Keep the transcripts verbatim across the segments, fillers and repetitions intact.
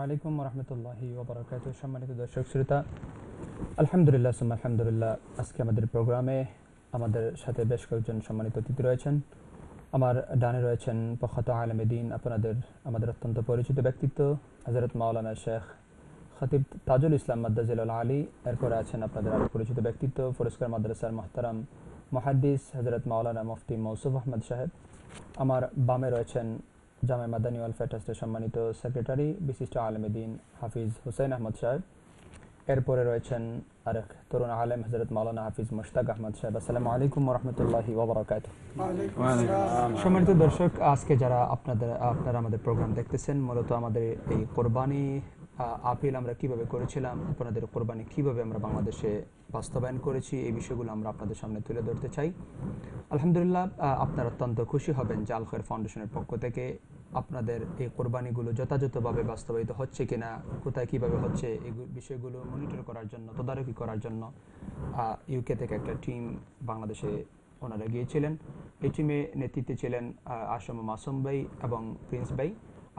Assalamualaikum warahmatullahi wabarakatuh. Shammanitu darshak shrita. Alhamdulillah summa alhamdulillah. Aske amader programe amader shate besh korjon shammanitu titi royechen. Amar dane royechen pakhato alamedin apnader amader ottonto porichito byaktitto Hazrat Maulana Sheikh Khatib Tajul Islam Maddazilul Ali erpore achen apnader porichito byaktitto Foroskar madrasar muhtaram muhaddis Hazrat Maulana Mufti Mausuf Ahmad Saheb. Amar bame royechen जामे मदानी वाल फेटस्टे सम्मानित secretary विशिष्ट आलमदीन हाफिज हुसैन अहमद साहेब एयरपोर्ट रोयेछेन आरख तरुण आलम हजरत मौलाना हाफिज मुश्ताक अहमद साहेब अस्सलामु अलैकुम व रहमतुल्लाहि व बरकातुहू। वालेकुम अस्सलाम। सम्मानित दर्शक आज के जरा अपना अपना आमादेर प्रोग्राम देखतेछेन मूलत आमादेर एई कुरबानी आपिल आमरा किभाबे करेछिलाम आपनादेर कुरबानी किभाबे आमरा बांग्लादेशे বাস্তবায়ন করেছি এই বিষয়গুলো আমরা আপনাদের সামনে তুলে ধরতে চাই। আলহামদুলিল্লাহ আপনারা অত্যন্ত খুশি হবেন যে আল খায়ের ফাউন্ডেশনের পক্ষ থেকে আপনাদের এই কুরবানিগুলো যথাযথভাবে বাস্তবায়িত হচ্ছে কিনা, কোথায় কিভাবে হচ্ছে এই বিষয়গুলো মনিটর করার জন্য, তদারকি করার জন্য ইউকে থেকে একটা টিম বাংলাদেশে ওনারা গিয়েছিলেন। এই টিমে নেতৃত্বে ছিলেন আসম মাসুম ভাই এবং প্রিন্স ভাই।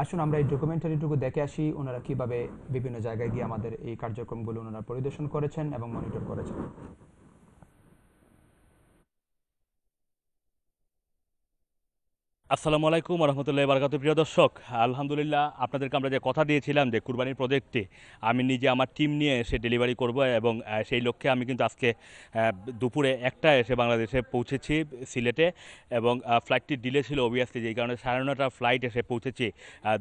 আসুন আমরা এই ডকুমেন্টারিটুকু দেখে আসি ওনারা কিভাবে বিভিন্ন জায়গায় গিয়ে আমাদের এই কার্যক্রমগুলো ওনারা পরিদর্শন করেছেন এবং মনিটর করেছেন। আসসালামু আলাইকুম রহমতুল্লাহি ওয়া বারাকাতুহু। প্রিয় দর্শক, আলহামদুলিল্লাহ আপনাদেরকে আমরা যে কথা দিয়েছিলাম যে কুরবানির প্রজেক্টে আমি নিজে আমার টিম নিয়ে এসে ডেলিভারি করব এবং সেই লক্ষ্যে আমি কিন্তু আজকে দুপুরে একটা এসে বাংলাদেশে পৌঁছেছি সিলেটে এবং ফ্লাইটটি ডিলে ছিল অবভিয়াসলি, যেই কারণে সাড়ে নটা ফ্লাইট এসে পৌঁছেছি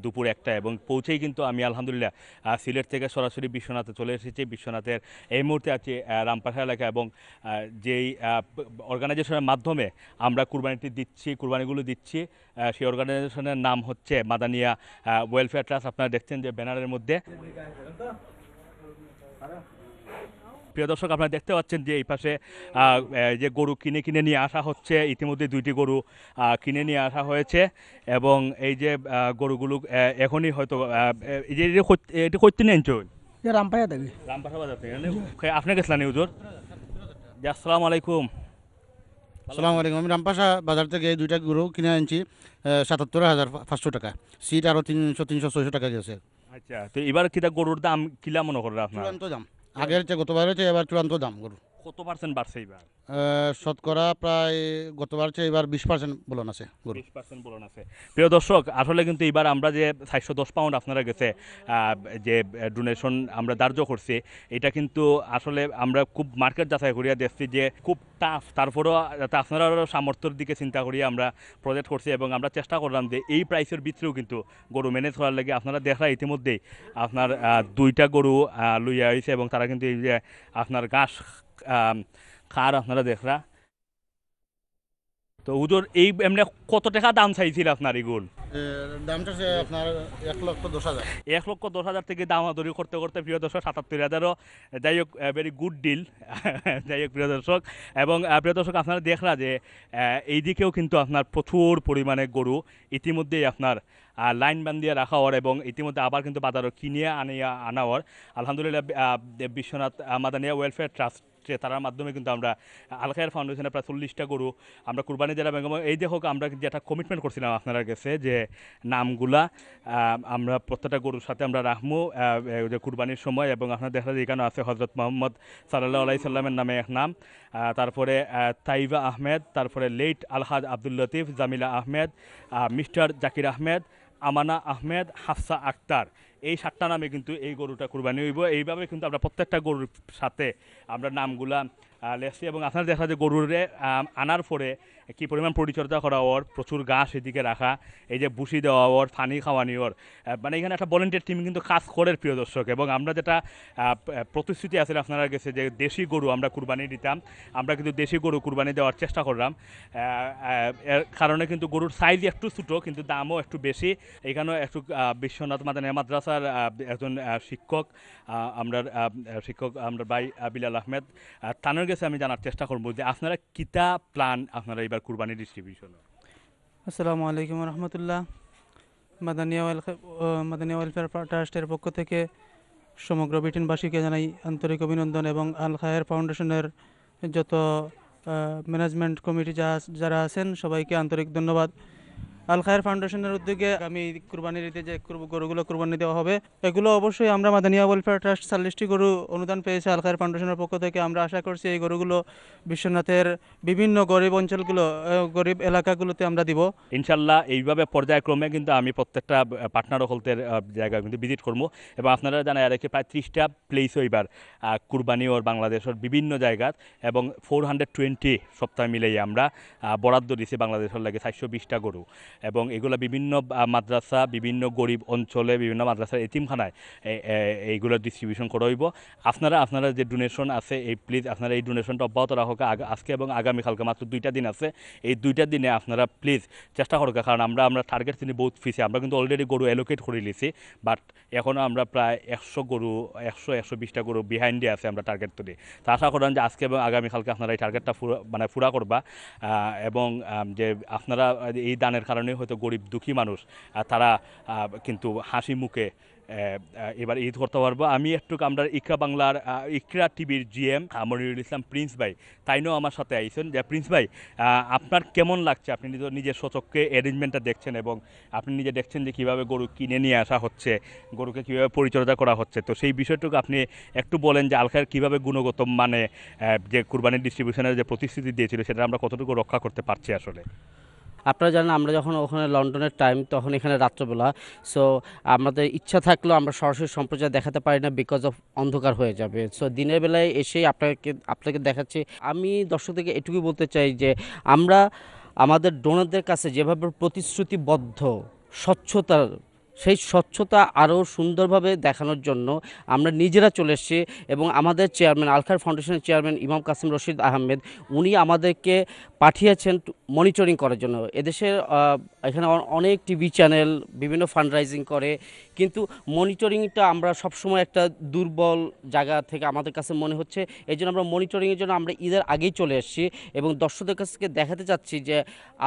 দুপুর একটা এবং পৌঁছেই কিন্তু আমি আলহামদুলিল্লাহ সিলেট থেকে সরাসরি বিশ্বনাথে চলে এসেছি। বিশ্বনাথের এই মুহূর্তে আছি রামপাশা এলাকা এবং যেই অর্গানাইজেশনের মাধ্যমে আমরা কুরবানিটি দিচ্ছি, কুরবানিগুলো দিচ্ছি সেই অর্গানাইজেশনের নাম হচ্ছে মাদানিয়া ওয়েলফেয়ার ট্রাস্ট। আপনারা দেখছেন যে ব্যানারের মধ্যে। প্রিয় দর্শক, আপনারা দেখতে পাচ্ছেন যে এই পাশে যে গরু কিনে কিনে নিয়ে আসা হচ্ছে, ইতিমধ্যে দুইটি গরু কিনে নিয়ে আসা হয়েছে এবং এই যে গরুগুলো এখনই হয়তো এটা করতে নেন চল রামপাশা থেকে রামপাশা বাজার থেকে আপনি গেছিলেন হুজুর। আসসালামু আলাইকুম। আসসালামু আলাইকুম। আমি রামপাশা বাজার থেকে এই দুইটা গরু কিনে আনছি সাতাত্তর হাজার পাঁচশো টাকা, সিট আরও তিনশো তিনশো ছয়শো টাকা গেছে। আচ্ছা, তো এবার কিটা গরুর দাম কিলা মনে করেন আপনার? চূড়ান্ত দাম আগের চেয়ে গতবার হয়েছে, এবার চূড়ান্ত দাম গরু কত পার্সেন্ট বাড়ছে এবার? শতকরা প্রায় গতবার চেয়ে এবার বিশ পার্সেন্ট বলন আছে গরু, বিশ পার্সেন্ট বলন আছে। প্রিয় দর্শক, আসলে কিন্তু এবার আমরা যে চারশো দশ পাউন্ড আপনারা গেছে যে ডোনেশন আমরা ধার্য করছি, এটা কিন্তু আসলে আমরা খুব মার্কেট যাচাই করিয়া দেখছি যে খুব টাফ, তারপরেও যাতে আপনারা সামর্থ্যের দিকে চিন্তা করিয়া আমরা প্রজেক্ট করছি এবং আমরা চেষ্টা করলাম যে এই প্রাইসের ভিতরেও কিন্তু গরু ম্যানেজ করার লাগে। আপনারা দেখা ইতিমধ্যেই আপনার দুইটা গরু লইয়া হয়েছে এবং তারা কিন্তু এই যে আপনার ঘাস খার আপনারা দেখরা। তো হুজুর এই এমনি কত টাকা দাম চাইছিল আপনার এগুলো? দামটা সে আপনার এক লক্ষ দশ হাজার এক লক্ষ দশ হাজার থেকে দামাদরি করতে করতে প্রিয় দর্শক সাতাত্তর হাজারও যাই হোক ভেরি গুড ডিল যাই হোক প্রিয় দর্শক। এবং প্রিয় দর্শক আপনারা দেখরা যে এইদিকেও কিন্তু আপনার প্রচুর পরিমাণে গরু ইতিমধ্যেই আপনার লাইন বান্ধিয়ে রাখা হওয়ার এবং ইতিমধ্যে আবার কিন্তু বাজারও কিনে আনিয়া আনা হওয়ার। আলহামদুলিল্লাহ বিশ্বনাথ মাদানিয়া ওয়েলফেয়ার ট্রাস্ট তারার মাধ্যমে কিন্তু আমরা আল খায়ের ফাউন্ডেশনে প্রায় চল্লিশটা গরু আমরা কুরবানি জেলা বেগম এই যে হোক আমরা যেটা কমিটমেন্ট করছিলাম আপনারা কাছে যে নামগুলা আমরা প্রত্যেকটা গরুর সাথে আমরা রাখবো যে কুরবানির সময় এবং আপনারা দেখা যায় এখানে আছে হজরত মোহাম্মদ সাল্লাল্লাহু আলাইহি সাল্লামের নামে এক নাম, তারপরে তাইবা আহমেদ, তারপরে লেট আলহাজ আব্দুল লতিফ, জামিলা আহমেদ, মিস্টার জাকির আহমেদ, আমানা আহমেদ, হাফসা আক্তার, এই সাতটা নামে কিন্তু এই গরুটা কুরবানি হইব। এইভাবে কিন্তু আমরা প্রত্যেকটা গরুর সাথে আমরা নামগুলা লেখছি এবং আপনারা দেখা যায় গরুরে আনার পরে কী পরিমাণ পরিচর্যা করা ওর, প্রচুর ঘাস এদিকে রাখা, এই যে বুসি দেওয়া ওর, পানি খাওয়ানি ওর, মানে এখানে একটা ভলেন্টিয়ার টিম কিন্তু কাজ করে প্রিয় দর্শক। এবং আমরা যেটা প্রতিশ্রুতি আছে আপনারা কাছে যে দেশি গরু আমরা কুরবানি দিতাম, আমরা কিন্তু দেশি গরু কুরবানি দেওয়ার চেষ্টা করলাম, এর কারণে কিন্তু গরুর সাইজ একটু ছোটো কিন্তু দামও একটু বেশি। এখানেও একটু বিশ্বনাথ মাদানিয়া মাদ্রাসার একজন শিক্ষক আমরা শিক্ষক আমরা ভাই বিলাল আহমেদ তানের কাছে আমি জানার চেষ্টা করবো যে আপনারা কিতা প্ল্যান আপনারা এবার কুরবানি ডিস্ট্রিবিউশন। আসসালামু আলাইকুম রহমতুল্লাহ। মাদানিয়া মাদানিয়া ওয়েলফেয়ার ট্রাস্টের পক্ষ থেকে সমগ্র ব্রিটেনবাসীকে জানাই আন্তরিক অভিনন্দন এবং আল খায়ের ফাউন্ডেশনের যত ম্যানেজমেন্ট কমিটি যা যারা আছেন সবাইকে আন্তরিক ধন্যবাদ। Al-Khair Foundation এর উদ্যোগে আমি কুরবানির ঈদে যে গরুগুলো কুরবানি দেওয়া হবে এগুলো অবশ্যই আমরা মাদানিয়া ওয়েলফেয়ার ট্রাস্ট चालीस টি গরু অনুদান পেয়েছে Al-Khair ফাউন্ডেশনের পক্ষ থেকে। আমরা আশা করছি এই গরুগুলো বিশ্বনাথের বিভিন্ন গরীব অঞ্চলগুলো গরীব এলাকাগুলোতে আমরা দিব ইনশাআল্লাহ। এইভাবে পর্যায়ক্রমে কিন্তু আমি প্রত্যেকটা পার্টনার হলতে জায়গা কিন্তু ভিজিট করব এবং আপনারা জানেন এর কি প্রায় तीस টা প্লেস হইবার কুরবানি ওর বাংলাদেশের বিভিন্ন জায়গাত এবং चार सौ बीस সপ্তাহ মিলাই আমরা বরাদ্দ দিছি বাংলাদেশের লাগে सात सौ बीस টা গরু এবং এগুলা বিভিন্ন মাদ্রাসা বিভিন্ন গরীব অঞ্চলে বিভিন্ন মাদ্রাসার এতিমখানায় এইগুলা ডিস্ট্রিবিউশন করা হইব। আপনারা আপনারা যে ডোনেশন আছে এই প্লিজ আপনারা এই ডোনেশনটা অব্যাহত রাখুক। আজকে এবং আগামী কালকে মাত্র দুইটা দিন আছে, এই দুইটা দিনে আপনারা প্লিজ চেষ্টা করুক, কারণ আমরা আমরা টার্গেট চিনি বহুত ফিসে। আমরা কিন্তু অলরেডি গরু অ্যালোকেট করে লিছি, বাট এখনো আমরা প্রায় একশো গরু একশো একশো বিশটা গরু বিহাইন্ডে আছে আমরা টার্গেট তুলি। তো আশা করেন যে আজকে এবং আগামী কালকে আপনারা এই টার্গেটটা মানে পুরা করবা এবং যে আপনারা এই দানের কারণে হয়তো গরিব দুঃখী মানুষ তারা কিন্তু হাসি মুখে এবার ঈদ করতে পারবো। আমি একটু আমরা ইকরা বাংলার ইকরা টিভির জিএম মনিরুল ইসলাম প্রিন্স ভাই তাইনও আমার সাথে আইছেন। যে প্রিন্স ভাই, আপনার কেমন লাগছে? আপনি নিজের সচক্ষে অ্যারেঞ্জমেন্টটা দেখছেন এবং আপনি নিজে দেখছেন যে কীভাবে গরু কিনে নিয়ে আসা হচ্ছে, গরুকে কীভাবে পরিচর্যা করা হচ্ছে। তো সেই বিষয়টুকু আপনি একটু বলেন যে আল-খায়ের কীভাবে গুণগত মানে যে কুরবানির ডিস্ট্রিবিউশনের যে প্রতিশ্রুতি দিয়েছিল সেটা আমরা কতটুকু রক্ষা করতে পারছি আসলে? আপনারা জানেন আমরা যখন ওখানে লন্ডনের টাইম তখন এখানে রাত্রবেলা, সো আমাদের ইচ্ছা থাকলেও আমরা সরাসরি সম্প্রচার দেখাতে পারি না বিকজ অফ অন্ধকার হয়ে যাবে। সো দিনের বেলায় এসেই আপনাকে আপনাকে দেখাচ্ছি। আমি দর্শকদেরকে এটুকুই বলতে চাই যে আমরা আমাদের ডোনারদের কাছে যেভাবে প্রতিশ্রুতিবদ্ধ স্বচ্ছতার, সেই স্বচ্ছতা আরও সুন্দরভাবে দেখানোর জন্য আমরা নিজেরা চলে এসেছি এবং আমাদের চেয়ারম্যান আল-খায়ের ফাউন্ডেশনের চেয়ারম্যান ইমাম কাসিম রশিদ আহমেদ উনি আমাদেরকে পাঠিয়েছেন মনিটরিং করার জন্য। এদেশের এখানে অনেক টিভি চ্যানেল বিভিন্ন ফান্ডরাইজিং করে, কিন্তু মনিটরিংটা আমরা সবসময় একটা দুর্বল জায়গা থেকে আমাদের কাছে মনে হচ্ছে, এই জন্য আমরা মনিটরিংয়ের জন্য আমরা ঈদের আগেই চলে এসেছি এবং দর্শকদের কাছকে দেখাতে চাচ্ছি যে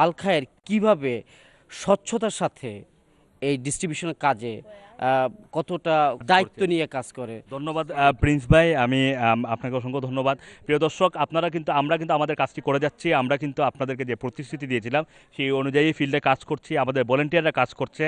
আল-খায়ের কীভাবে স্বচ্ছতার সাথে এই ডিস্ট্রিবিউশনের কাজে কতটা দায়িত্ব নিয়ে কাজ করে। ধন্যবাদ প্রিন্স ভাই, আমি আপনাকে অসংখ্য ধন্যবাদ। প্রিয় দর্শক, আপনারা কিন্তু আমরা কিন্তু আমাদের কাজটি করে যাচ্ছি। আমরা কিন্তু আপনাদেরকে যে প্রতিশ্রুতি দিয়েছিলাম সেই অনুযায়ী ফিল্ডে কাজ করছি, আমাদের ভলেন্টিয়াররা কাজ করছে।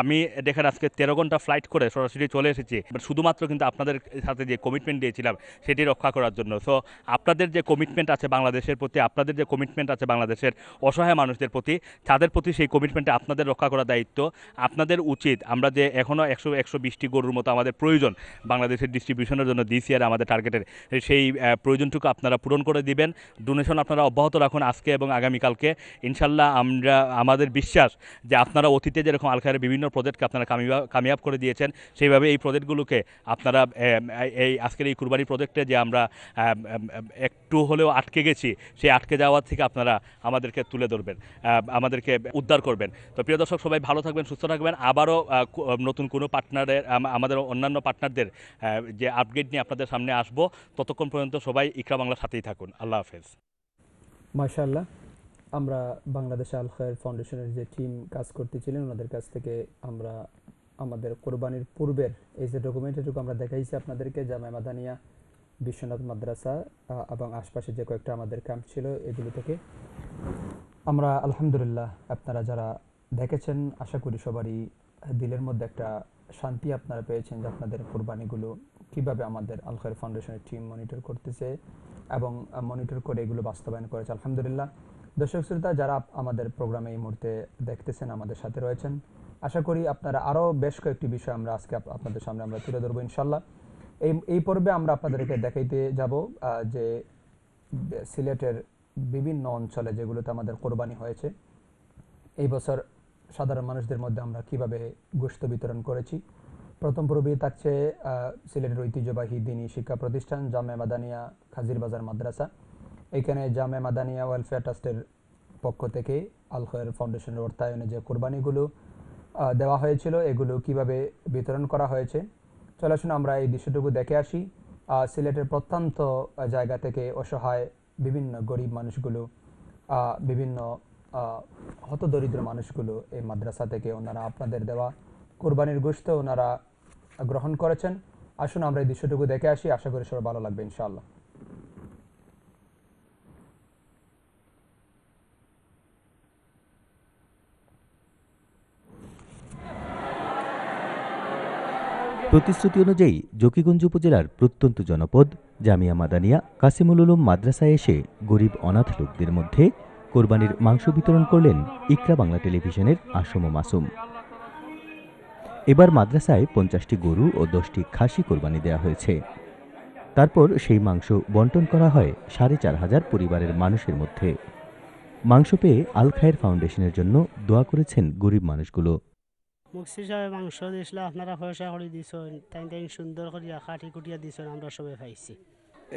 আমি দেখেন আজকে তেরো ঘন্টা ফ্লাইট করে সরাসরি চলে এসেছি শুধুমাত্র কিন্তু আপনাদের সাথে যে কমিটমেন্ট দিয়েছিলাম সেটি রক্ষা করার জন্য। সো আপনাদের যে কমিটমেন্ট আছে বাংলাদেশের প্রতি, আপনাদের যে কমিটমেন্ট আছে বাংলাদেশের অসহায় মানুষদের প্রতি, তাদের প্রতি সেই কমিটমেন্টটা আপনাদের রক্ষা করার দায়িত্ব আপনাদের উচিত। আমরা যে এখনও একশো একশো বিশটি গরুর মতো আমাদের প্রয়োজন বাংলাদেশের ডিস্ট্রিবিউশনের জন্য ডিসিআর আমাদের টার্গেটের, সেই প্রয়োজনটুকু আপনারা পূরণ করে দিবেন। ডোনেশন আপনারা অব্যাহত রাখুন আজকে এবং আগামীকালকে। ইনশাল্লাহ আমরা আমাদের বিশ্বাস যে আপনারা অতীতে যেরকম আল-খায়ের বিভিন্ন প্রজেক্টকে আপনারা কামিয়া কামিয়াব করে দিয়েছেন, সেইভাবে এই প্রজেক্টগুলোকে আপনারা এই আজকের এই কুরবানি প্রজেক্টে যে আমরা একটু হলেও আটকে গেছি সেই আটকে যাওয়ার থেকে আপনারা আমাদেরকে তুলে ধরবেন, আমাদেরকে উদ্ধার করবেন। তো প্রিয় দর্শক, সবাই ভালো থাকবেন, সুস্থ থাকবেন। আবারও নতুন কোনো পার্টনারের আমাদের অন্যান্য পার্টনারদের যে আপডেট নিয়ে আপনাদের সামনে আসবো। ততক্ষণ পর্যন্ত সবাই ইকরা বাংলার সাথেই থাকুন। আল্লাহ হাফেজ। মাশাআল্লাহ, আমরা বাংলাদেশ আল-খায়ের ফাউন্ডেশনের যে টিম কাজ করতেছিলেন ওনাদের কাছ থেকে আমরা আমাদের কোরবানির পূর্বের এই যে ডকুমেন্টটুকু আমরা দেখাইছি আপনাদেরকে, জামে মাদানিয়া বিশ্বনাথ মাদ্রাসা এবং আশপাশে যে কয়েকটা আমাদের ক্যাম্প ছিল এগুলো থেকে আমরা আলহামদুলিল্লাহ আপনারা যারা দেখেছেন আশা করি সবারই দিলের মধ্যে একটা শান্তি আপনারা পেয়েছেন যে আপনাদের কুরবানিগুলো কীভাবে আমাদের আল-খায়ের ফাউন্ডেশনের টিম মনিটর করতেছে এবং মনিটর করে এগুলো বাস্তবায়ন করেছে আলহামদুলিল্লাহ। দর্শক শ্রোতা যারা আমাদের প্রোগ্রামে এই মুহূর্তে দেখতেছেন আমাদের সাথে রয়েছেন, আশা করি আপনারা আরও বেশ কয়েকটি বিষয় আমরা আজকে আপনাদের সামনে আমরা তুলে ধরবো ইনশাল্লাহ। এই এই পর্বে আমরা আপনাদেরকে দেখাইতে যাব যে সিলেটের বিভিন্ন অঞ্চলে যেগুলোতে আমাদের কুরবানি হয়েছে এই বছর সাধারণ মানুষদের মধ্যে আমরা কীভাবে গোশত বিতরণ করেছি। প্রথম পর্বেই থাকছে সিলেটের ঐতিহ্যবাহী দিনী শিক্ষা প্রতিষ্ঠান জামে মাদানিয়া খাজিরবাজার মাদ্রাসা। এখানে জামে মাদানিয়া ওয়েলফেয়ার ট্রাস্টের পক্ষ থেকে আল-খায়ের ফাউন্ডেশনের অর্থায়নে যে কুরবানিগুলো দেওয়া হয়েছিল এগুলো কিভাবে বিতরণ করা হয়েছে, চলে আসুন আমরা এই দৃশ্যটুকু দেখে আসি। সিলেটের প্রত্যন্ত জায়গা থেকে অসহায় বিভিন্ন গরিব মানুষগুলো, বিভিন্ন হতদরিদ্র মানুষগুলো এই মাদ্রাসা থেকে ওনারা আপনাদের দেওয়া কুরবানির গোশত ওনারা গ্রহণ করেছেন। আসুন আমরা এই দৃশ্যটুকু দেখে আসি, আশা করি সবার ভালো লাগবে ইনশাআল্লাহ। প্রতিশ্রুতি অনুযায়ী জকিগঞ্জ উপজেলার প্রত্যন্ত জনপদ জামিয়া মাদানিয়া কাসিমুল উলুম মাদ্রাসায় এসে গরিব অনাথ লোকদের মধ্যে কোরবানির মাংস বিতরণ করলেন ইকরা বাংলা টেলিভিশনের আসম মাসুম। এবার মাদ্রাসায় পঞ্চাশটি গরু ও দশটি খাসি কোরবানি দেয়া হয়েছে। তারপর সেই মাংস বণ্টন করা হয় সাড়ে চার হাজার পরিবারের মানুষের মধ্যে। মাংস পেয়ে আল খায়ের ফাউন্ডেশনের জন্য দোয়া করেছেন গরিব মানুষগুলো। মুক্সি সাহেব মাংস দিয়েছিল, আপনারা পয়সা করে দিয়েছেন, তাই তাই সুন্দর করে খাটি কুটিয়া দিয়েছেন, আমরা সবাই পাইছি।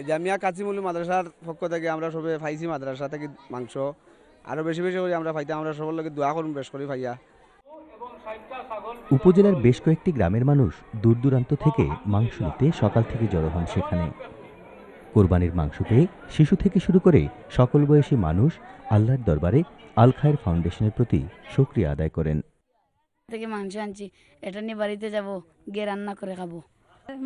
জামিয়া কাসিমুল মাদ্রাসার পক্ষ থেকে আমরা সবাই পাইছি মাদ্রাসা থেকে মাংস, আরও বেশি বেশি করে আমরা পাইতাম, আমরা সবার লোকে দোয়া করুন বেশ করে ভাইয়া। উপজেলার বেশ কয়েকটি গ্রামের মানুষ দূর দূরান্ত থেকে মাংস নিতে সকাল থেকে জড়ো হন সেখানে। কোরবানির মাংস পেয়ে শিশু থেকে শুরু করে সকল বয়সী মানুষ আল্লাহর দরবারে আল খায়ের ফাউন্ডেশনের প্রতি শুকরিয়া আদায় করেন। থেকে মাংস আনছি, এটা নিয়ে বাড়িতে যাবো, গিয়ে রান্না করে খাবো।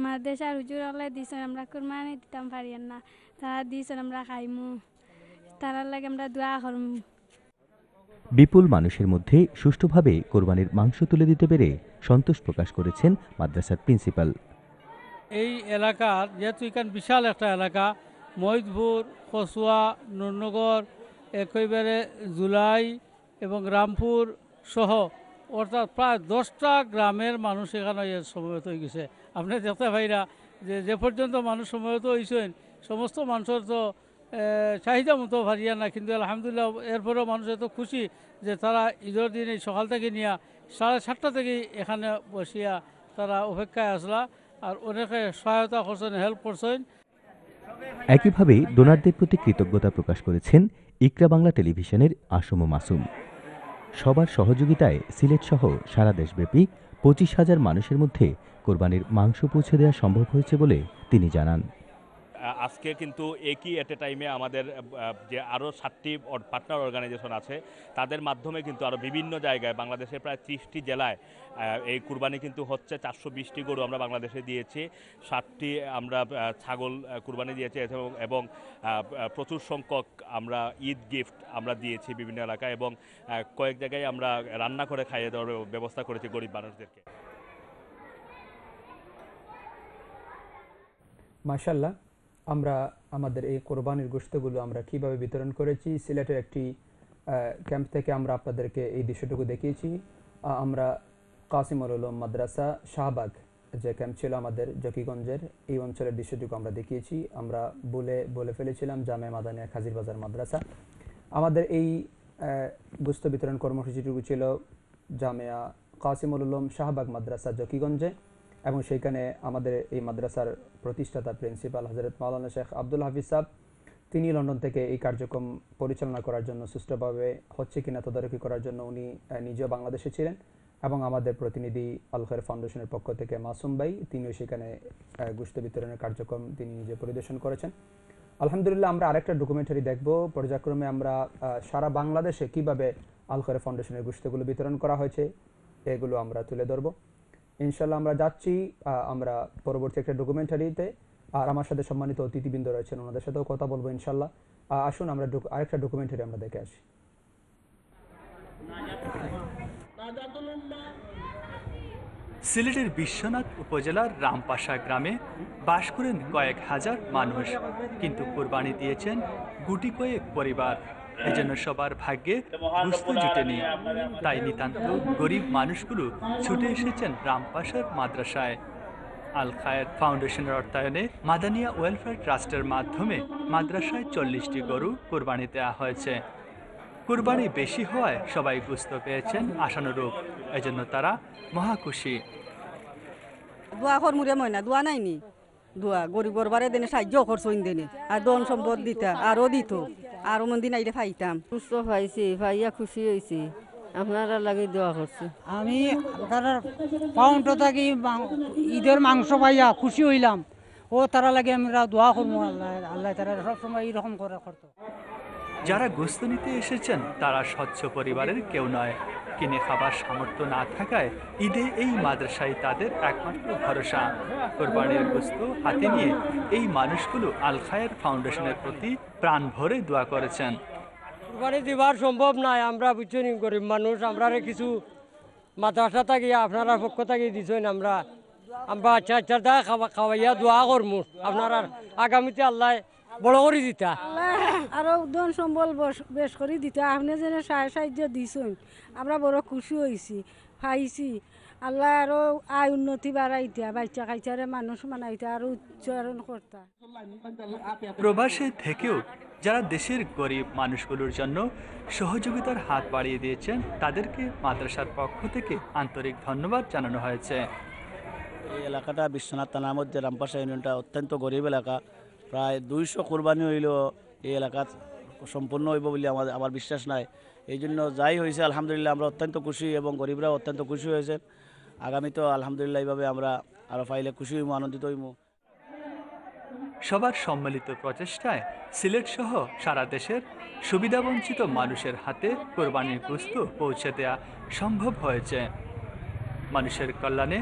মাদ্রাসার হুজুর আল্লাহ দিয়েছেন, আমরা কোরবানি দিতাম পারি না, তারা দিয়েছেন, আমরা খাইমু, তারার লাগে আমরা দোয়া করব। বিপুল মানুষের মধ্যে সুষ্ঠুভাবে কোরবানির মাংস তুলে দিতে পেরে সন্তোষ প্রকাশ করেছেন মাদ্রাসার প্রিন্সিপাল। এই এলাকার যেহেতু এখান বিশাল একটা এলাকা, মহিদপুর, কসুয়া, নুরনগর, একইবারে জুলাই এবং রামপুর সহ অর্থাৎ প্রায় দশটা গ্রামের মানুষ এখানে সমবেত হয়ে গেছে। আপনি দেখতে ভাইরা যে যে পর্যন্ত মানুষ সমবেত হয়েছেন, সমস্ত মানুষের তো চাহিদা মতো ভারিয়া না, কিন্তু আলহামদুলিল্লাহ এরপরেও মানুষ এত খুশি যে তারা ঈদের দিন এই সকাল থেকে নিয়ে সাড়ে সাতটা থেকে এখানে বসিয়া তারা অপেক্ষায় আসলা, আর অনেকে সহায়তা করছেন, হেল্প করছেন। একইভাবে ডোনারদের প্রতি কৃতজ্ঞতা প্রকাশ করেছেন ইকরা বাংলা টেলিভিশনের আসম মাসুম। সবার সহযোগিতায় সিলেট সহ সারা দেশব্যাপী পঁচিশ হাজার মানুষের মধ্যে কোরবানির মাংস পৌঁছে দেওয়া সম্ভব হয়েছে বলে তিনি জানান। আজকে কিন্তু একই এট এ টাইমে আমাদের যে আরও সাতটি পার্টনার অর্গানাইজেশন আছে তাদের মাধ্যমে কিন্তু আরও বিভিন্ন জায়গায় বাংলাদেশের প্রায় ত্রিশটি জেলায় এই কুরবানি কিন্তু হচ্ছে। চারশো বিশটি গরু আমরা বাংলাদেশে দিয়েছি, ষাটটি আমরা ছাগল কুরবানি দিয়েছি, এবং প্রচুর সংখ্যক আমরা ঈদ গিফট আমরা দিয়েছি বিভিন্ন এলাকায়, এবং কয়েক জায়গায় আমরা রান্না করে খাইয়ে দেওয়ার ব্যবস্থা করেছি গরিব মানুষদেরকে। মাশাআল্লাহ, আমরা আমাদের এই কোরবানির গোশতগুলো আমরা কীভাবে বিতরণ করেছি সিলেটের একটি ক্যাম্প থেকে আমরা আপনাদেরকে এই দৃশ্যটুকু দেখিয়েছি। আমরা কাসিমুল উলুম মাদ্রাসা শাহবাগ যে ক্যাম্প ছিল আমাদের জকিগঞ্জের, এই অঞ্চলের দৃশ্যটুকু আমরা দেখিয়েছি। আমরা বলে বলে ফেলেছিলাম জামিয়া মাদানিয়া খাজির বাজার মাদ্রাসা। আমাদের এই গোশত বিতরণ কর্মসূচিটুকু ছিল জামিয়া কাসিমুল উলুম শাহবাগ মাদ্রাসা জকিগঞ্জে, এবং সেইখানে আমাদের এই মাদ্রাসার প্রতিষ্ঠাতা প্রিন্সিপাল হযরত মাওলানা শেখ আব্দুল হাফিজ সাহেব তিনি লন্ডন থেকে এই কার্যক্রম পরিচালনা করার জন্য, সুষ্ঠুভাবে হচ্ছে কিনা তদারকি করার জন্য উনি নিজেও বাংলাদেশে ছিলেন, এবং আমাদের প্রতিনিধি আল খায়ের ফাউন্ডেশনের পক্ষ থেকে মাসুম ভাই তিনিও সেখানে গোশত বিতরণের কার্যক্রম তিনি নিজে পরিদর্শন করেছেন। আলহামদুলিল্লাহ, আমরা আরেকটা ডকুমেন্টারি দেখব পর্যায়ক্রমে। আমরা সারা বাংলাদেশে কীভাবে আল খায়ের ফাউন্ডেশনের গোশতগুলো বিতরণ করা হয়েছে এগুলো আমরা তুলে ধরব ইনশাআল্লাহ। আমরা যাচ্ছি আমরা পরবর্তী একটা ডকুমেন্টারিতে, আর আমার সাথে সম্মানিত অতিথিবৃন্দ রয়েছেন, ওনাদের সাথেও কথা বলবো ইনশাআল্লাহ। আসুন আমরা আরেকটা ডকুমেন্টারি আমরা দেখে আসি। সিলেটের বিশ্বনাথ উপজেলার রামপাশা গ্রামে বাস করেন কয়েক হাজার মানুষ, কিন্তু কোরবানি দিয়েছেন গুটি কয়েক পরিবার। এজন্য সবার ভাগ্যে গোশত জুটেনি, তাই নিতান্ত গরিব মানুষগুলো ছুটে এসেছেন রামপাশার মাদ্রাসায়। আল খায়ের ফাউন্ডেশনের অর্থায়নে মাদানিয়া ওয়েলফেয়ার ট্রাস্টের মাধ্যমে মাদ্রাসায় চল্লিশটি গরু কোরবানি দেওয়া হয়েছে। কোরবানি বেশি হওয়ায় সবাই গোশত পেয়েছেন আশানুরূপ, এজন্য তারা মহাখুশি। দোয়া কর মুরে ময়না, দোয়া নাইনি, দোয়া গরিব গরবারে দেনে সাহায্য করছো ইন্দেনে, আর দন সম্পদ দিতা আরও দিত, আরও মন্দির আইলে পাইতাম। সুস্থ পাইছি, পাইয়া খুশি হয়েছি, আপনারা লাগে দোয়া করছি। আমি তারা পাউন্ড থাকি ঈদের মাংস পাইয়া খুশি হইলাম, ও তারা লাগে আমরা দোয়া করবো। আল্লাহ আল্লাহ তারা সবসময় এইরকম করে করতো। যারা গোশত নিতে এসেছেন তারা স্বচ্ছ পরিবারের কেউ নয়, কিনে খাবার সামর্থ্য না থাকায় ঈদে এই মাদ্রাসায় তাদের একমাত্র ভরসা। কোরবানির গোশত হাতে নিয়ে এই মানুষগুলো আল খায়ের ফাউন্ডেশনের প্রতি প্রাণ ভরে দোয়া করেছেন। কোরবানি দেওয়ার সম্ভব নয়, আমরা বুঝছেন গরিব মানুষ, আমরা কিছু মাদ্রাসা থাকি আপনারা পক্ষ থাকি দিচ্ছেন, আমরা Ambaça çarda kavaya dua görmüş. Avnarar agamiti Allah bolo gori dita. Aro don sombol beş gori dita. Amne jene sahayajjo disun. Amra boro khushi hoysi, paisi. Allah aro ay unnoti baraitia baccha kaichare manush manaita aro uchcharon korta. প্রবাসে থেকেও যারা দেশের গরিব মানুষগুলোর জন্য সহযোগিতার হাত বাড়িয়ে দিয়েছেন তাদেরকে মাদ্রাসার পক্ষ থেকে আন্তরিক ধন্যবাদ জানানো হয়েছে। এই এলাকাটা বিশ্বনাথ থানার মধ্যে রামপাশা ইউনিয়নটা অত্যন্ত গরিব এলাকা। প্রায় দুইশো কুরবানি হইল এই এলাকা সম্পূর্ণ হইব বলে আমাদের আমার বিশ্বাস নাই। এইজন্য যাই হইছে আলহামদুলিল্লাহ আমরা অত্যন্ত খুশি এবং গরিবরাও অত্যন্ত খুশি হয়েছে। আগামী তো আলহামদুলিল্লাহ এইভাবে আমরা আরো ফাইলে খুশি হইব আনন্দিত হইব। সবার সম্মিলিত প্রচেষ্টায় সিলেট সহ সারা দেশের সুবিধাবঞ্চিত মানুষের হাতে কোরবানির গোশত পৌঁছে দেয়া সম্ভব হয়েছে। মানুষের কল্যাণে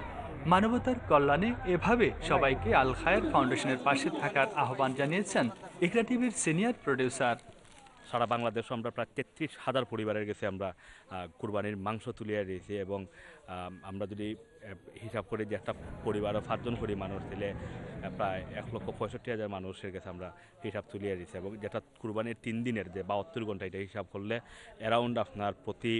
মানবতার কল্যাণে এভাবে সবাইকে আল খায়ের ফাউন্ডেশনের পাশে থাকার আহ্বান জানিয়েছেন ইকরা টিভির সিনিয়র প্রোডিউসার। সারা বাংলাদেশে আমরা প্রায় তেত্রিশ হাজার পরিবারের কাছে আমরা কুরবানির মাংস তুলিয়ে দিয়েছি এবং আমরা যদি হিসাব করি যে একটা পরিবারে পাঁচজন করে মানুষ দিলে প্রায় এক লক্ষ পঁয়ষট্টি হাজার মানুষের কাছে আমরা হিসাব তুলিয়ে দিয়েছি এবং যেটা কুরবানির তিন দিনের যে বাহাত্তর ঘন্টা এটা হিসাব করলে অ্যারাউন্ড আপনার প্রতি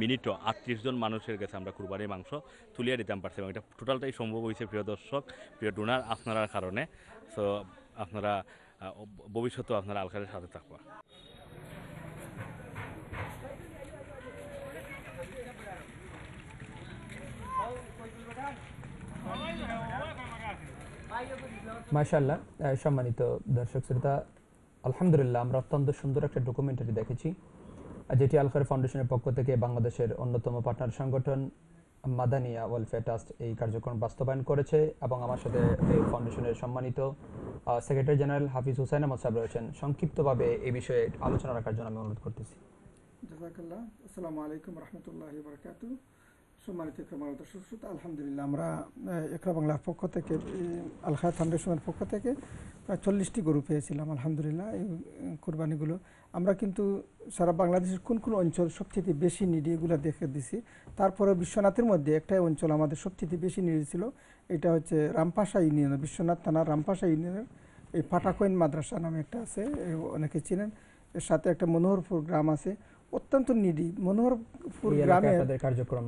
মিনিটও আটত্রিশ জন মানুষের কাছে আমরা কুরবানির মাংস তুলিয়ে দিতাম পারছি এবং এটা টোটালটাই সম্ভব হয়েছে প্রিয় দর্শক প্রিয় ডোনার আপনার কারণে। সো আপনারা ভবিষ্যতেও আপনারা আল খায়েরের সাথে থাকবা। মাশাআল্লাহ সম্মানিত দর্শক শ্রোতা আলহামদুলিল্লাহ আমরা অত্যন্ত সুন্দর একটা ডকুমেন্টারি দেখেছি যেটি আল খায়ের ফাউন্ডেশনের পক্ষ থেকে বাংলাদেশের অন্যতম পার্টনার সংগঠন মাদানিয়া ওয়েলফেয়ার ট্রাস্ট এই কার্যক্রম বাস্তবায়ন করেছে এবং আমার সাথে এই ফাউন্ডেশনের সম্মানিত সেক্রেটারি জেনারেল হাফিজ হোসেন আহমদ সাহেব রয়েছেন। সংক্ষিপ্তভাবে এই বিষয়ে আলোচনা রাখার জন্য আমি অনুরোধ করতেছি। জাযাকাল্লাহ। আসসালামু আলাইকুম ওয়া রাহমাতুল্লাহি ওয়া বারাকাতুহু। সম্মানিত ক্রমার দর্শক শ্রোতা আলহামদুলিল্লাহ আমরা ইকরা বাংলার পক্ষ থেকে আল খায়ের ফাউন্ডেশনের পক্ষ থেকে প্রায় চল্লিশটি গরু পেয়েছিলাম আলহামদুলিল্লাহ। এই কুরবানিগুলো আমরা কিন্তু সারা বাংলাদেশের কোন কোন অঞ্চল সবচেয়ে বেশি নিডি এগুলো দেখে দিছি। তারপরে বিশ্বনাথের মধ্যে একটাই অঞ্চল আমাদের সবচেয়ে বেশি নিডি ছিল, এটা হচ্ছে রামপাশা ইউনিয়নের বিশ্বনাথ থানার রামপাশা ইউনিয়নের এই পাটাকোয়েন মাদ্রাসা নামে একটা আছে অনেকে চিনেন, এর সাথে একটা মনোহরপুর গ্রাম আছে অত্যন্ত নিডি। মনোহরপুর গ্রামে কার্যক্রম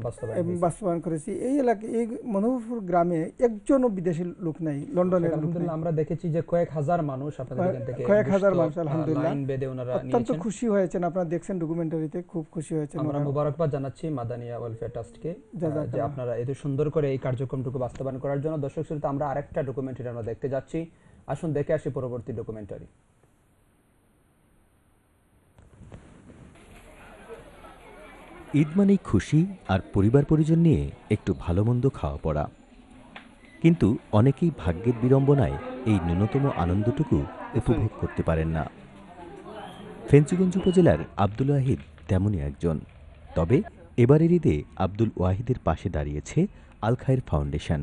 বাস্তবায়ন করেছি। এই এলাকায় এই মনোহরপুর গ্রামে একজনও বিদেশি লোক নাই, লন্ডনের আলহামদুলিল্লাহ আমরা দেখেছি যে কয়েক হাজার মানুষ আপনাদের এখান থেকে কয়েক হাজার মানুষ আলহামদুলিল্লাহ অত্যন্ত খুশি হয়েছেন। আপনারা দেখছেন ডকুমেন্টারিতে খুব খুশি হয়েছেন। আমরা মোবারকবাদ জানাচ্ছি মাদানিয়া ওয়েলফেয়ার ট্রাস্টকে যে আপনারা এত সুন্দর করে এই কার্যক্রমটুকু বাস্তবায়ন করার জন্য। দর্শক শ্রোতা আমরা আরেকটা ডকুমেন্টারি আমরা দেখতে যাচ্ছি, আসুন দেখে আসি পরবর্তী ডকুমেন্টারি। ঈদ মানেই খুশি আর পরিবার পরিজন নিয়ে একটু ভালো মন্দ খাওয়া পড়া, কিন্তু অনেকেই ভাগ্যের বিড়ম্বনায় এই ন্যূনতম আনন্দটুকু উপভোগ করতে পারেন না। ফেঞ্চুগঞ্জ উপজেলার আব্দুল ওয়াহিদ তেমনই একজন। তবে এবারের ঈদে আব্দুল ওয়াহিদের পাশে দাঁড়িয়েছে আল খায়ের ফাউন্ডেশন।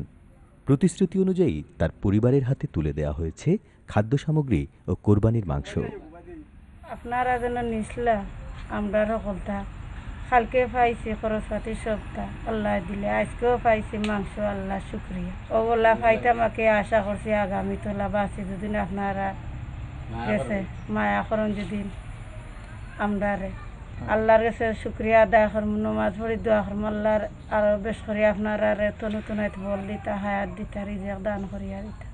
প্রতিশ্রুতি অনুযায়ী তার পরিবারের হাতে তুলে দেওয়া হয়েছে খাদ্য সামগ্রী ও কোরবানির মাংস। আপনারা যেন নিসলা আমরা কথা কালকে পাইছি খরচপাতি সবটা আল্লাহ দিলে, আজকেও পাইছি মাংস আল্লাহ শুক্রিয়া। ওগুলা ফাইটা আমাকে আশা করছি আগামী তোলা বাঁচি দুদিন আপনারা গেছে মায়া করুন দুদিন আমরা আল্লাহর কাছে শুক্রিয়া আদায় করম, নমাজ পড়ি দোয়া করম আল্লাহর আরো বেশ করি আপনারা তনু তনায় বল দিতা হায়াত দিতা রিজিক দান করিয়া দিতা।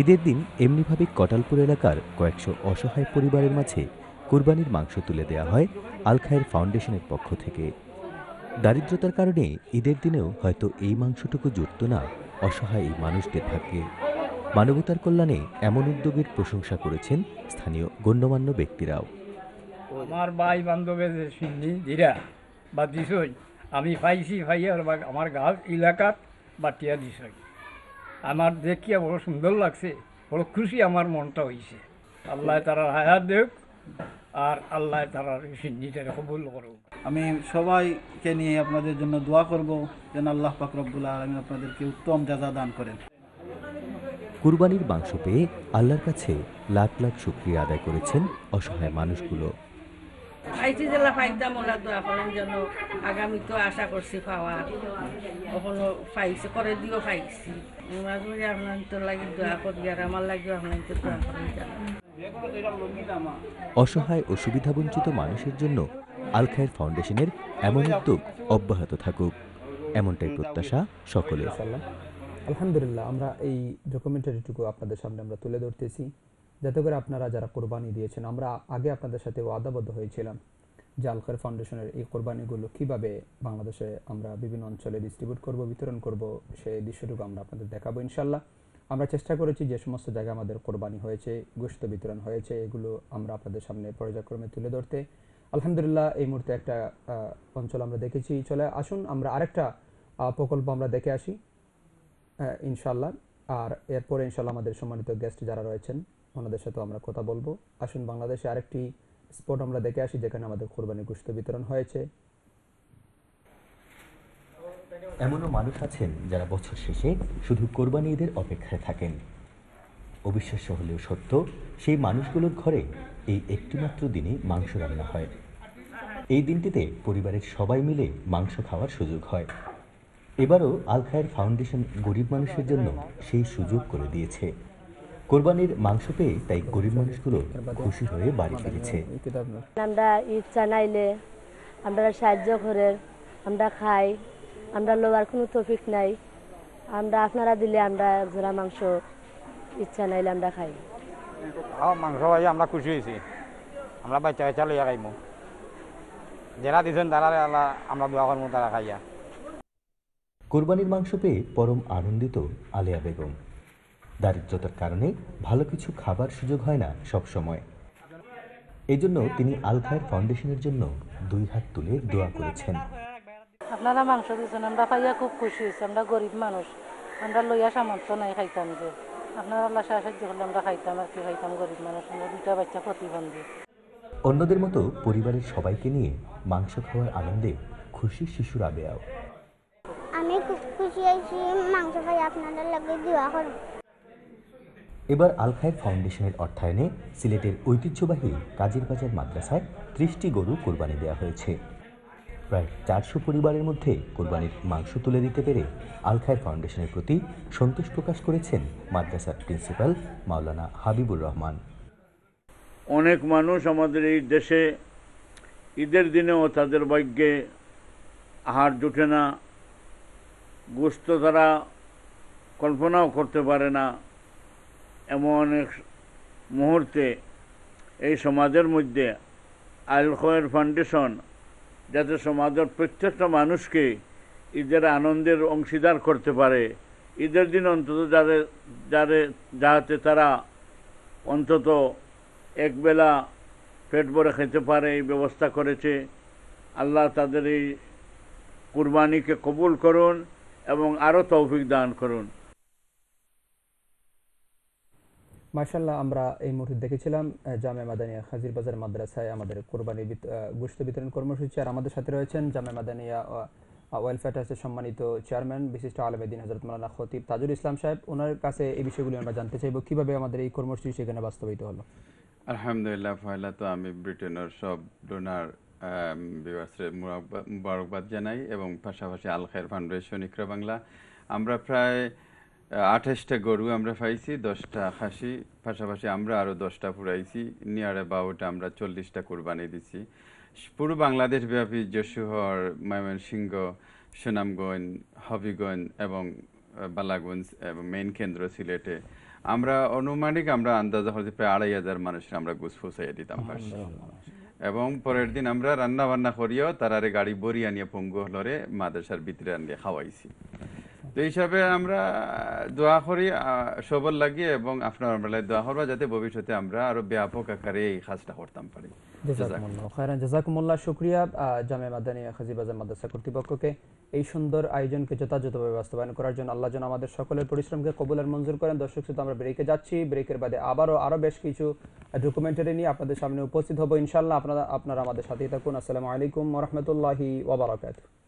ঈদের দিন এমনিভাবে কটালপুর এলাকার কয়েকশো অসহায় পরিবারের মাঝে কুরবানির মাংস তুলে দেওয়া হয় আল খায়ের ফাউন্ডেশনের পক্ষ থেকে। দারিদ্রতার কারণে ঈদের দিনেও হয়তো এই মাংসটুকু জুটত না অসহায় এই মানুষদের ভাগ্যে। মানবতার কল্যাণে এমন উদ্যোগের প্রশংসা করেছেন স্থানীয় গণ্যমান্য ব্যক্তিরাও। আমার ভাই বান্ধবের দিরা বা দিছই আমি পাইছি ভাইয়া আমার গাছ এলাকার বাটিয়া দিছই আমার দেখিয়া বড় সুন্দর লাগছে, বড় খুশি আমার মনটা হয়েছে। আল্লাহ তারা হায়াত দেখ আর আল্লাহ তাআলার সিন্নিটারে কবুল করুন। আমি সবাইকে নিয়ে আপনাদের জন্য দোয়া করব যেন আল্লাহ পাক রব্বুল আলামিন আপনাদেরকে উত্তম জাযা দান করেন। কুরবানির মাংস পেয়ে আল্লাহর কাছে লাখ লাখ শুকরিয়া আদায় করেছেন অসহায় মানুষগুলো। ऐसी जला फायदा मोला तो अपन जनो आगामी तो आशा कर सिफावा अपन फाइस करे दियो फाइस मासूम जब हम तो लगी तो आपोत ग्यारा माल लगी हम तो तो अपन जाना অসহায় ও সুবিধাবঞ্চিত মানুষের জন্য আল খায়ের ফাউন্ডেশনের এমন উদ্যোগ অব্যাহত থাকুক এমনটাই প্রত্যাশা সকলের। আলহামদুলিল্লাহ আমরা এই ডকুমেন্টারিটুকু আপনাদের সামনে আমরা তুলে ধরতেছি যাতে করে আপনারা যারা কুরবানি দিয়েছেন আমরা আগে আপনাদের সাথে ওয়াদাবদ্ধ হয়েছিলাম যে আল খায়ের ফাউন্ডেশনের এই কুরবানিগুলো কিভাবে বাংলাদেশে আমরা বিভিন্ন অঞ্চলে ডিস্ট্রিবিউট করব বিতরণ করব সেই দৃশ্যটুকু আমরা আপনাদের দেখাবো ইনশাআল্লাহ। আমরা চেষ্টা করেছি যে সমস্ত জায়গায় আমাদের কুরবানি হয়েছে গোশত বিতরণ হয়েছে এগুলো আমরা আপনাদের সামনে পর্যায়ক্রমে তুলে ধরতে আলহামদুলিল্লাহ এই মুহূর্তে একটা অঞ্চল আমরা দেখেছি চলে আসুন আমরা আরেকটা প্রকল্প আমরা দেখে আসি ইনশাআল্লাহ আর এরপরে ইনশাআল্লাহ আমাদের সম্মানিত গেস্ট যারা রয়েছেন ওনাদের সাথে আমরা কথা বলবো। আসুন বাংলাদেশে আরেকটি স্পট আমরা দেখে আসি যেখানে আমাদের কুরবানি গোশত বিতরণ হয়েছে। এমনও মানুষ আছেন যারা বছর শেষে শুধু কুরবানি ঈদের অপেক্ষায় থাকেন। অবিশ্বাস্য হলেও সত্য সেই মানুষগুলোর ঘরে এই একটিমাত্র দিনে মাংস রান্না হয়। এই দিনটিতে পরিবারের সবাই মিলে মাংস খাওয়ার সুযোগ হয়। এবারও আল খায়ের ফাউন্ডেশন গরিব মানুষের জন্য সেই সুযোগ করে দিয়েছে। কুরবানির মাংস পেয়ে তাই গরিব মানুষগুলো খুশি হয়ে বাড়ি ফিরেছে। আমরা ঈদ জানাইলে আমরা সাহায্য করে আমরা খাই আমরা লোয়ার কোনো তৌফিক নাই আমরা আপনারা দিলে আমরা জোড়া মাংস ঈদ জানাইলে আমরা খাই মাংস খাই আমরা খুশি হয়েছি আমরা বাচ্চা বাচ্চা লইয়া খাইব যারা দিয়েছেন তারা আমরা দোয়া করবো তারা খাইয়া। কুরবানির মাংস পেয়ে পরম আনন্দিত আলিয়া বেগম। দারিদ্রতার কারণে ভালো কিছু খাবার সুযোগ হয় না সবসময়, এজন্য তিনি আল খায়ের ফাউন্ডেশনের জন্য দুই হাত তুলে দোয়া করেছেন। আপনারা মাংস দিয়েছেন আমরা পাইয়া খুব খুশি হয়েছি আমরা গরিব মানুষ আমরা লইয়া সামর্থ্য নাই খাইতাম যে আপনারা আল্লাহ সাহায্য করলে আমরা খাইতাম আর কি খাইতাম গরিব মানুষ আমরা দুইটা বাচ্চা প্রতিবন্ধী। অন্যদের মতো পরিবারের সবাইকে নিয়ে মাংস খাওয়ার আনন্দে খুশি শিশুরা বেয়াও। আমি খুব খুশি হয়েছি মাংস খাই আপনাদের লাগে দোয়া করব। এবার আল খায়ের ফাউন্ডেশনের অর্থায়নে সিলেটের ঐতিহ্যবাহী কাজীর বাজার মাদ্রাসায় ত্রিশটি গরু কুরবানি দেওয়া হয়েছে। প্রায় চারশো পরিবারের মধ্যে কুরবানির মাংস তুলে দিতে পেরে আল খায়ের ফাউন্ডেশনের প্রতি সন্তোষ প্রকাশ করেছেন মাদ্রাসার প্রিন্সিপাল মাওলানা হাবিবুর রহমান। অনেক মানুষ আমাদের এই দেশে ঈদের দিনেও তাদের ভাগ্যে আহার জোটে না গোশত তারা কল্পনাও করতে পারে না এমন এক মুহূর্তে এই সমাজের মধ্যে আল খায়ের ফাউন্ডেশন যাতে সমাজের প্রত্যেকটা মানুষকে ঈদের আনন্দের অংশীদার করতে পারে ঈদের দিন অন্তত যাদের যাদের যাতে তারা অন্তত একবেলা পেট ভরে খেতে পারে এই ব্যবস্থা করেছে। আল্লাহ তাদের এই কুরবানিকে কবুল করুন এবং আরও তৌফিক দান করুন। মাশাআল্লাহ আমরা এই মুহূর্তে দেখেছিলাম জামে মাদানিয়া খাজির বাজার মাদ্রাসায় আমাদের কুরবানি গোশত বিতরণ কর্মসূচি আর আমাদের সাথে রয়েছেন জামে মাদানিয়া ওয়েলফেয়ার ট্রাস্টের সম্মানিত চেয়ারম্যান বিশিষ্ট আলেমে দ্বীন হযরত মাওলানা খতিব তাজুল ইসলাম সাহেব। ওনার কাছে এই বিষয়গুলো আমরা জানতে চাইব কিভাবে আমাদের এই কর্মসূচি সেখানে বাস্তবায়িত হলো। আলহামদুলিল্লাহ ফাইলা তো আমি ব্রিটেনের সব ডোনার বিভাসের মুবারকবাদ জানাই এবং পাশাপাশি আল খায়ের ফাউন্ডেশন ইকরা বাংলা। আমরা প্রায় আঠাশটা গরু আমরা পাইছি দশটা খাসি পাশাপাশি আমরা আরও দশটা পুরাইছি নিয়ার অ্যাবাউট আমরা চল্লিশটা কুরবানি দিছি পুরো বাংলাদেশ ব্যাপী যশোর ময়মনসিংহ সুনামগঞ্জ হবিগঞ্জ এবং বালাগঞ্জ এবং মেইন কেন্দ্র সিলেটে আমরা অনুমানিক আমরা আন্দাজা হচ্ছে প্রায় আড়াই হাজার মানুষের আমরা গোশত পৌঁছাইয়া দিতাম পারছি এবং পরের দিন আমরা রান্না বান্না করিও তারারে গাড়ি বড়ি আনিয়ে পঙ্গু হলরে মাদ্রাসার ভিতরে আনিয়ে খাওয়াইছি। তো হিসাবে আমরা দোয়া করি সবল লাগিয়ে এবং আপনার আমরা দোয়া করব যাতে ভবিষ্যতে আমরা আরো ব্যাপক আকারে এই কাজটা করতাম পারি। জাযাকুমুল্লাহ খায়রান জাযাকুমুল্লাহ শুকরিয়া জামে মাদানিয়া খাজির বাজার মাদ্রাসা কর্তৃপক্ষকে এই সুন্দর আয়োজনকে যথাযথভাবে বাস্তবায়ন করার জন্য আল্লাহ যেন আমাদের সকলের পরিশ্রমকে কবুল আর মঞ্জুর করেন। দর্শক শ্রোতা আমরা ব্রেকে যাচ্ছি ব্রেকের বাদে আবারও আরো বেশ কিছু ডকুমেন্টারি নিয়ে আপনাদের সামনে উপস্থিত হব ইনশাআল্লাহ। আপনারা আপনারা আমাদের সাথেই থাকুন। আসসালামু আলাইকুম ওয়া রাহমাতুল্লাহি ওয়া বারাকাতুহু।